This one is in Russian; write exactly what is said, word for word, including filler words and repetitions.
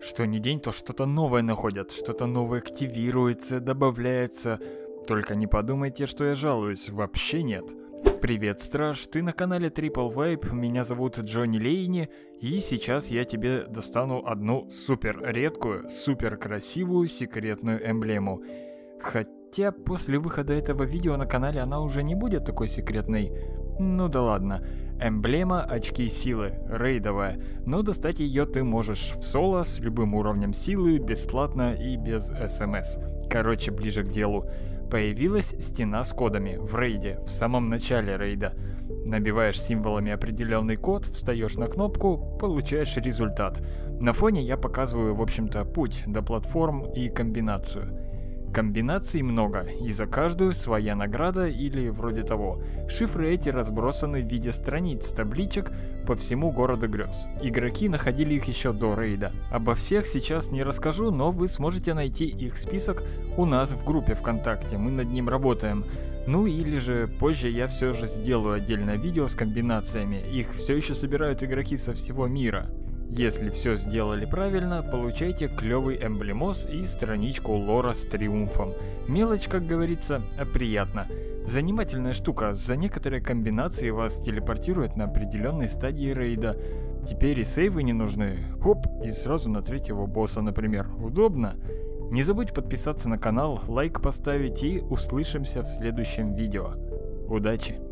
Что ни день, то что-то новое находят, что-то новое активируется, добавляется. Только не подумайте, что я жалуюсь, вообще нет. Привет, Страж, ты на канале Triple Vibe, меня зовут Джонни Лейни, и сейчас я тебе достану одну супер редкую, супер красивую секретную эмблему. Хотя после выхода этого видео на канале она уже не будет такой секретной. Ну да ладно. Эмблема очки силы, рейдовая, но достать ее ты можешь в соло с любым уровнем силы, бесплатно и без смс. Короче, ближе к делу. Появилась стена с кодами в рейде, в самом начале рейда. Набиваешь символами определенный код, встаешь на кнопку, получаешь результат. На фоне я показываю, в общем-то, путь до платформ и комбинацию. Комбинаций много, и за каждую своя награда или вроде того. Шифры эти разбросаны в виде страниц, табличек по всему городу грез. Игроки находили их еще до рейда. Обо всех сейчас не расскажу, но вы сможете найти их список у нас в группе ВКонтакте, мы над ним работаем. Ну или же позже я все же сделаю отдельное видео с комбинациями, их все еще собирают игроки со всего мира. Если все сделали правильно, получайте клевый эмблемос и страничку лора с триумфом. Мелочь, как говорится, а приятно. Занимательная штука, за некоторые комбинации вас телепортируют на определенной стадии рейда. Теперь и сейвы не нужны. Хоп, и сразу на третьего босса, например. Удобно? Не забудь подписаться на канал, лайк поставить и услышимся в следующем видео. Удачи!